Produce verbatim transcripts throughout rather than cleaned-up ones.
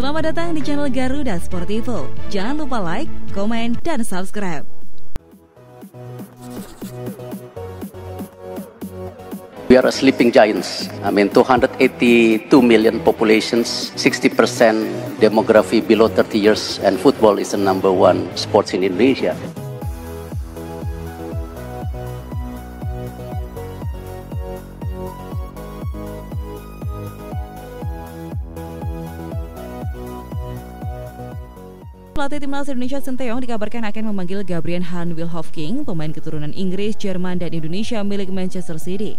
Selamat datang di channel Garuda Sportivo. Jangan lupa like, komen, dan subscribe. We are a sleeping giants. I mean, two hundred eighty-two million populations, sixty percent demography below thirty years, and football is the number one sports in Indonesia. Pelatih Timnas Indonesia Shin Tae-yong dikabarkan akan memanggil Gabriel Han Willhoft-King, pemain keturunan Inggris, Jerman, dan Indonesia milik Manchester City.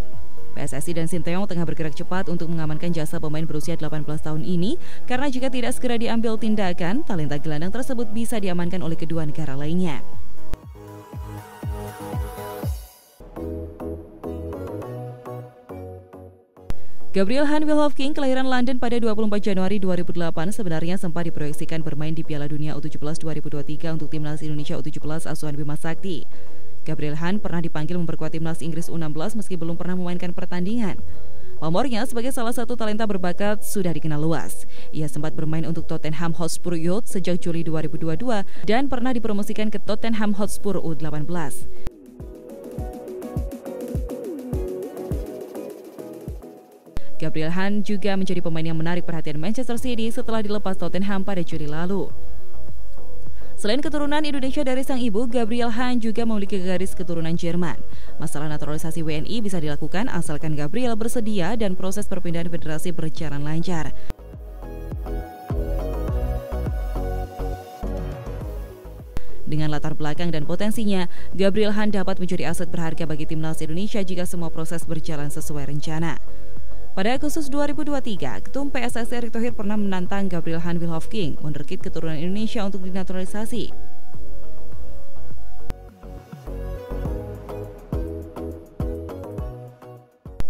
P S S I dan Shin Tae-yong tengah bergerak cepat untuk mengamankan jasa pemain berusia delapan belas tahun ini, karena jika tidak segera diambil tindakan, talenta gelandang tersebut bisa diamankan oleh kedua negara lainnya. Gabriel Han Willhoft-King, kelahiran London pada dua puluh empat Januari dua ribu delapan, sebenarnya sempat diproyeksikan bermain di Piala Dunia U tujuh belas dua ribu dua puluh tiga untuk Timnas Indonesia U tujuh belas asuhan Bima Sakti. Gabriel Han pernah dipanggil memperkuat Timnas Inggris U enam belas meski belum pernah memainkan pertandingan. Pamornya sebagai salah satu talenta berbakat sudah dikenal luas. Ia sempat bermain untuk Tottenham Hotspur Youth sejak Juli dua ribu dua puluh dua dan pernah dipromosikan ke Tottenham Hotspur U delapan belas. Gabriel Han juga menjadi pemain yang menarik perhatian Manchester City setelah dilepas Tottenham pada Juli lalu. Selain keturunan Indonesia dari sang ibu, Gabriel Han juga memiliki garis keturunan Jerman. Masalah naturalisasi W N I bisa dilakukan asalkan Gabriel bersedia dan proses perpindahan federasi berjalan lancar. Dengan latar belakang dan potensinya, Gabriel Han dapat menjadi aset berharga bagi timnas Indonesia jika semua proses berjalan sesuai rencana. Pada Agustus dua ribu dua puluh tiga, Ketum P S S I Erick Thohir pernah menantang Gabriel Han Willhoft-King, menerkit keturunan Indonesia untuk dinaturalisasi.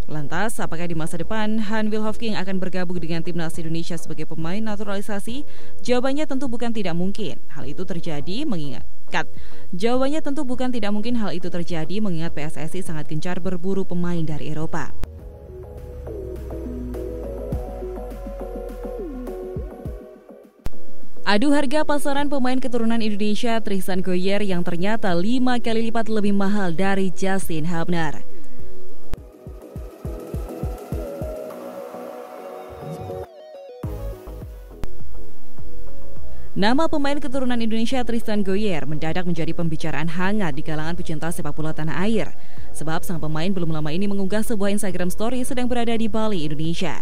Lantas, apakah di masa depan Han Willhoft-King akan bergabung dengan timnas Indonesia sebagai pemain naturalisasi? Jawabannya tentu bukan tidak mungkin. Hal itu terjadi mengingat Jawabannya tentu bukan tidak mungkin hal itu terjadi mengingat P S S I sangat gencar berburu pemain dari Eropa. Adu harga pasaran pemain keturunan Indonesia Tristan Goijer yang ternyata lima kali lipat lebih mahal dari Justin Habner. Nama pemain keturunan Indonesia Tristan Goijer mendadak menjadi pembicaraan hangat di kalangan pecinta sepak bola tanah air, sebab sang pemain belum lama ini mengunggah sebuah Instagram story sedang berada di Bali, Indonesia.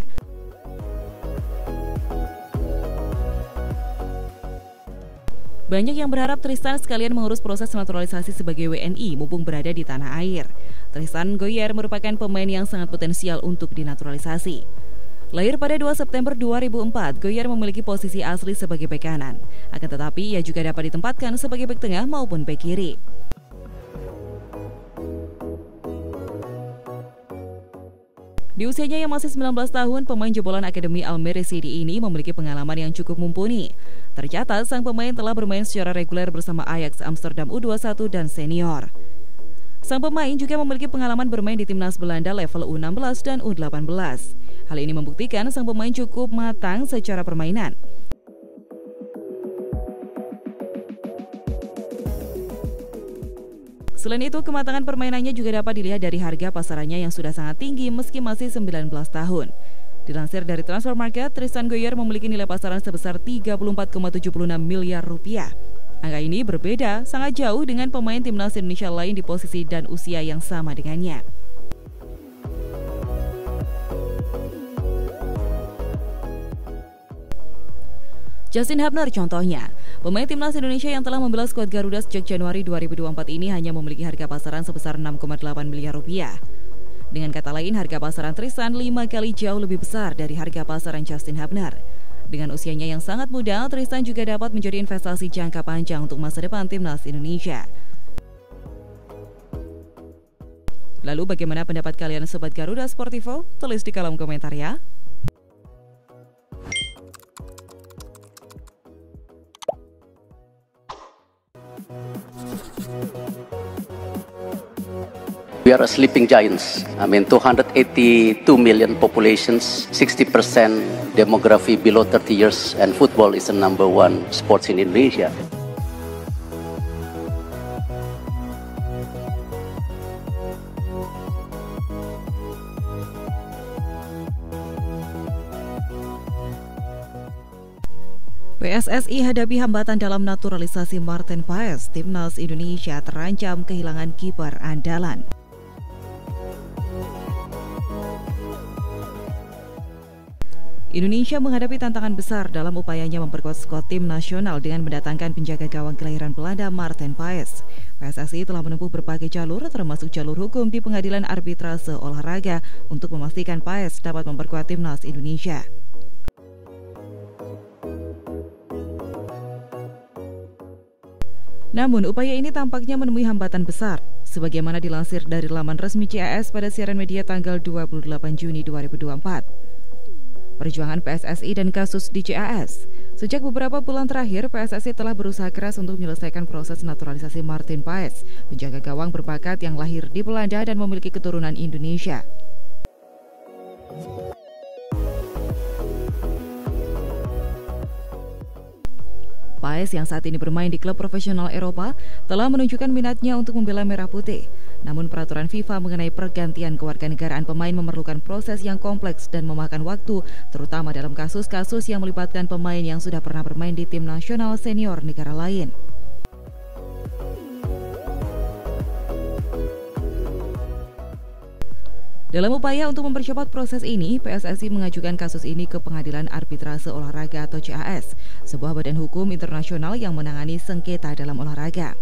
Banyak yang berharap Tristan sekalian mengurus proses naturalisasi sebagai W N I mumpung berada di tanah air. Tristan Goijer merupakan pemain yang sangat potensial untuk dinaturalisasi. Lahir pada dua September dua ribu empat, Goijer memiliki posisi asli sebagai bek kanan. Akan tetapi, ia juga dapat ditempatkan sebagai bek tengah maupun bek kiri. Di usianya yang masih sembilan belas tahun, pemain jebolan Akademi Almere City ini memiliki pengalaman yang cukup mumpuni. Tercatat, sang pemain telah bermain secara reguler bersama Ajax Amsterdam U dua puluh satu dan senior. Sang pemain juga memiliki pengalaman bermain di timnas Belanda level U enam belas dan U delapan belas. Hal ini membuktikan sang pemain cukup matang secara permainan. Selain itu, kematangan permainannya juga dapat dilihat dari harga pasarannya yang sudah sangat tinggi meski masih sembilan belas tahun. Dilansir dari Transfermarkt, Tristan Goijer memiliki nilai pasaran sebesar tiga puluh empat koma tujuh puluh enam miliar rupiah. Angka ini berbeda sangat jauh dengan pemain timnas Indonesia lain di posisi dan usia yang sama dengannya. Justin Habner contohnya, pemain timnas Indonesia yang telah membela skuad Garuda sejak Januari dua ribu dua puluh empat ini hanya memiliki harga pasaran sebesar enam koma delapan miliar rupiah. Dengan kata lain, harga pasaran Tristan lima kali jauh lebih besar dari harga pasaran Justin Habner. Dengan usianya yang sangat muda, Tristan juga dapat menjadi investasi jangka panjang untuk masa depan timnas Indonesia. Lalu bagaimana pendapat kalian sobat Garuda Sportivo? Tulis di kolom komentar ya. We are a sleeping giants. I mean, two hundred eighty-two million populations, sixty percent demography below thirty years, and football is the number one sports in Indonesia. P S S I hadapi hambatan dalam naturalisasi Marten Paes, timnas Indonesia terancam kehilangan kiper andalan. Indonesia menghadapi tantangan besar dalam upayanya memperkuat skuad tim nasional dengan mendatangkan penjaga gawang kelahiran Belanda Marten Paes. P S S I telah menempuh berbagai jalur termasuk jalur hukum di Pengadilan Arbitrase Olahraga untuk memastikan Paes dapat memperkuat timnas Indonesia. Namun, upaya ini tampaknya menemui hambatan besar, sebagaimana dilansir dari laman resmi C A S pada siaran media tanggal dua puluh delapan Juni dua ribu dua puluh empat. Perjuangan P S S I dan kasus di C A S. Sejak beberapa bulan terakhir, P S S I telah berusaha keras untuk menyelesaikan proses naturalisasi Marten Paes, penjaga gawang berbakat yang lahir di Belanda dan memiliki keturunan Indonesia. Paes yang saat ini bermain di klub profesional Eropa telah menunjukkan minatnya untuk membela merah putih. Namun peraturan FIFA mengenai pergantian kewarganegaraan pemain memerlukan proses yang kompleks dan memakan waktu, terutama dalam kasus-kasus yang melibatkan pemain yang sudah pernah bermain di tim nasional senior negara lain. Dalam upaya untuk mempercepat proses ini, P S S I mengajukan kasus ini ke Pengadilan Arbitrase Olahraga atau C A S, sebuah badan hukum internasional yang menangani sengketa dalam olahraga.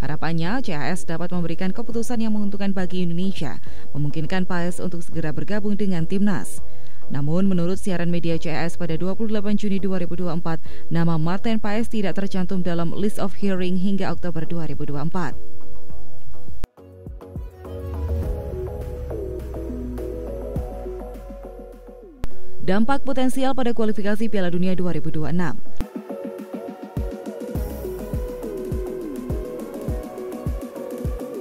Harapannya, C A S dapat memberikan keputusan yang menguntungkan bagi Indonesia, memungkinkan Paes untuk segera bergabung dengan timnas. Namun, menurut siaran media C A S pada dua puluh delapan Juni dua ribu dua puluh empat, nama Marten Paes tidak tercantum dalam list of hearing hingga Oktober dua ribu dua puluh empat. Dampak potensial pada kualifikasi Piala Dunia dua ribu dua puluh enam.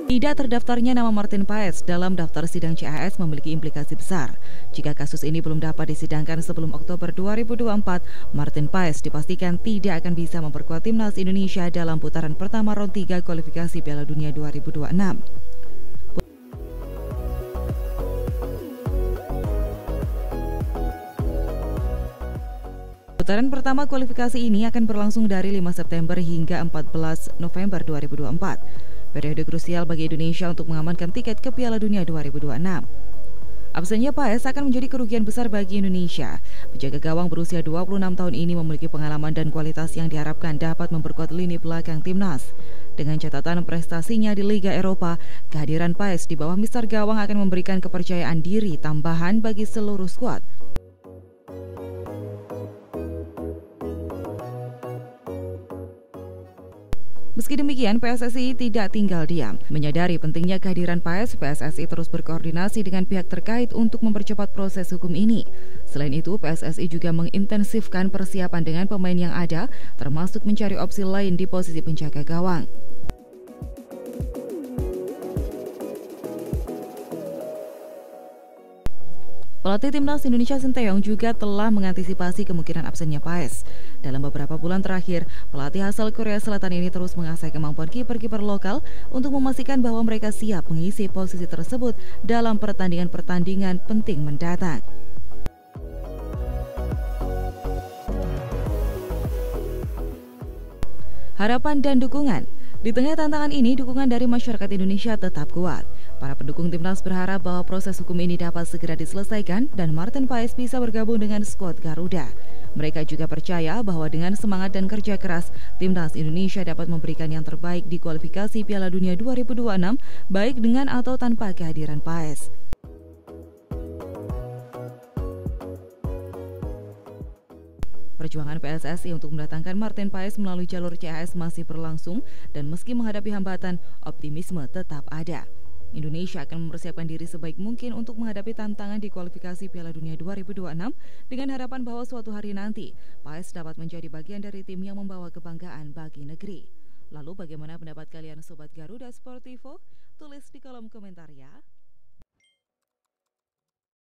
Tidak terdaftarnya nama Marten Paes dalam daftar sidang C A S memiliki implikasi besar. Jika kasus ini belum dapat disidangkan sebelum Oktober dua ribu dua puluh empat, Marten Paes dipastikan tidak akan bisa memperkuat timnas Indonesia dalam putaran pertama round tiga kualifikasi Piala Dunia dua ribu dua puluh enam. Putaran pertama kualifikasi ini akan berlangsung dari lima September hingga empat belas November dua ribu dua puluh empat. Periode krusial bagi Indonesia untuk mengamankan tiket ke Piala Dunia dua ribu dua puluh enam. Absennya Paes akan menjadi kerugian besar bagi Indonesia. Penjaga gawang berusia dua puluh enam tahun ini memiliki pengalaman dan kualitas yang diharapkan dapat memperkuat lini belakang timnas. Dengan catatan prestasinya di Liga Eropa, kehadiran Paes di bawah mister gawang akan memberikan kepercayaan diri tambahan bagi seluruh skuad. Meski demikian, P S S I tidak tinggal diam. Menyadari pentingnya kehadiran Paes, P S S I terus berkoordinasi dengan pihak terkait untuk mempercepat proses hukum ini. Selain itu, P S S I juga mengintensifkan persiapan dengan pemain yang ada, termasuk mencari opsi lain di posisi penjaga gawang. Pelatih timnas Indonesia Shin Tae-yong juga telah mengantisipasi kemungkinan absennya Paes. Dalam beberapa bulan terakhir, pelatih asal Korea Selatan ini terus mengasah kemampuan kiper-kiper lokal untuk memastikan bahwa mereka siap mengisi posisi tersebut dalam pertandingan-pertandingan penting mendatang. Harapan dan dukungan. Di tengah tantangan ini, dukungan dari masyarakat Indonesia tetap kuat. Para pendukung timnas berharap bahwa proses hukum ini dapat segera diselesaikan dan Marten Paes bisa bergabung dengan skuad Garuda. Mereka juga percaya bahwa dengan semangat dan kerja keras, timnas Indonesia dapat memberikan yang terbaik di kualifikasi Piala Dunia dua ribu dua puluh enam, baik dengan atau tanpa kehadiran Paes. Perjuangan P S S I untuk mendatangkan Marten Paes melalui jalur C A S masih berlangsung dan meski menghadapi hambatan, optimisme tetap ada. Indonesia akan mempersiapkan diri sebaik mungkin untuk menghadapi tantangan di kualifikasi Piala Dunia dua ribu dua puluh enam dengan harapan bahwa suatu hari nanti Paes dapat menjadi bagian dari tim yang membawa kebanggaan bagi negeri. Lalu bagaimana pendapat kalian Sobat Garuda Sportivo? tulis di kolom komentar ya.